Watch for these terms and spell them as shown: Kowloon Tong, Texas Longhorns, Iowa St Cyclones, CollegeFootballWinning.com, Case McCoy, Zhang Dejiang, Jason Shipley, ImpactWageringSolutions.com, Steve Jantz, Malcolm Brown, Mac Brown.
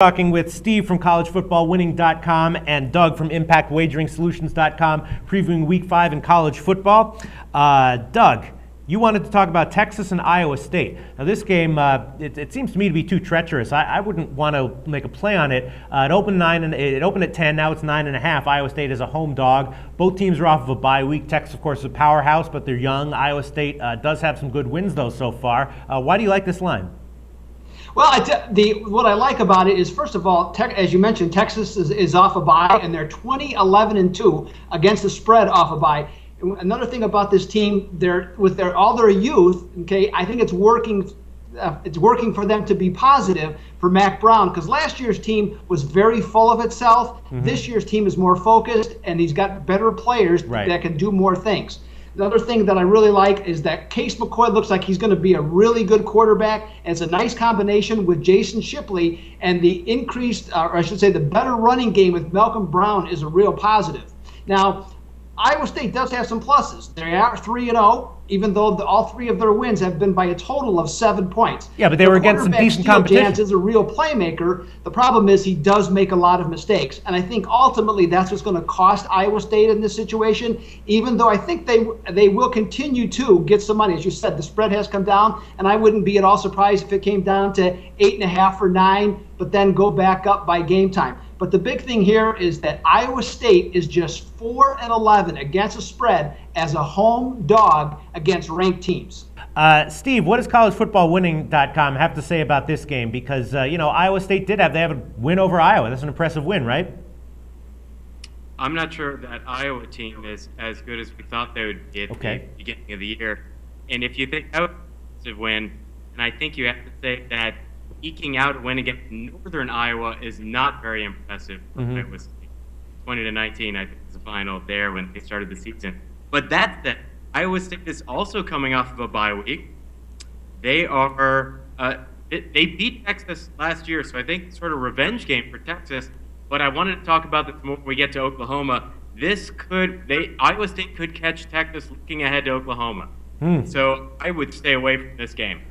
Talking with Steve from CollegeFootballWinning.com and Doug from ImpactWageringSolutions.com, previewing Week 5 in college football. Doug, you wanted to talk about Texas and Iowa State. Now this game, it seems to me to be too treacherous. I wouldn't want to make a play on it. It opened at 10, now it's 9.5. Iowa State is a home dog. Both teams are off of a bye week. Texas, of course, is a powerhouse, but they're young. Iowa State does have some good wins, though, so far. Why do you like this line? Well, what I like about it is, first of all, as you mentioned, Texas is off a bye, and they're 20-11-2 against the spread off a bye. Another thing about this team, with all their youth, okay, I think it's working for them to be positive for Mac Brown, because last year's team was very full of itself. Mm-hmm. This year's team is more focused, and he's got better players that can do more things. The other thing that I really like is that Case McCoy looks like he's going to be a really good quarterback, and it's a nice combination with Jason Shipley, and the increased, or I should say the better running game with Malcolm Brown is a real positive. Now, Iowa State does have some pluses. They are 3-0, even though all three of their wins have been by a total of 7 points. Yeah, but they were against some decent competition. Steve Jantz is a real playmaker. The problem is he does make a lot of mistakes, and I think ultimately that's what's going to cost Iowa State in this situation, even though I think they will continue to get some money. As you said, the spread has come down, and I wouldn't be at all surprised if it came down to 8.5 or 9, but then go back up by game time. But the big thing here is that Iowa State is just 4-11 against the spread as a home dog against ranked teams. Steve, what does CollegeFootballWinning.com have to say about this game? Because you know, Iowa State they have a win over Iowa. That's an impressive win, right? I'm not sure that Iowa team is as good as we thought they would be at the beginning of the year. And if you think that was a win, and I think you have to say that eking out a win against Northern Iowa is not very impressive. Mm-hmm. It was 20-19, I think, was the final there when they started the season. But that's that. Iowa State is also coming off of a bye week. They are they beat Texas last year, so I think sort of revenge game for Texas. But I wanted to talk about this more when we get to Oklahoma. Iowa State could catch Texas looking ahead to Oklahoma. Mm. So I would stay away from this game.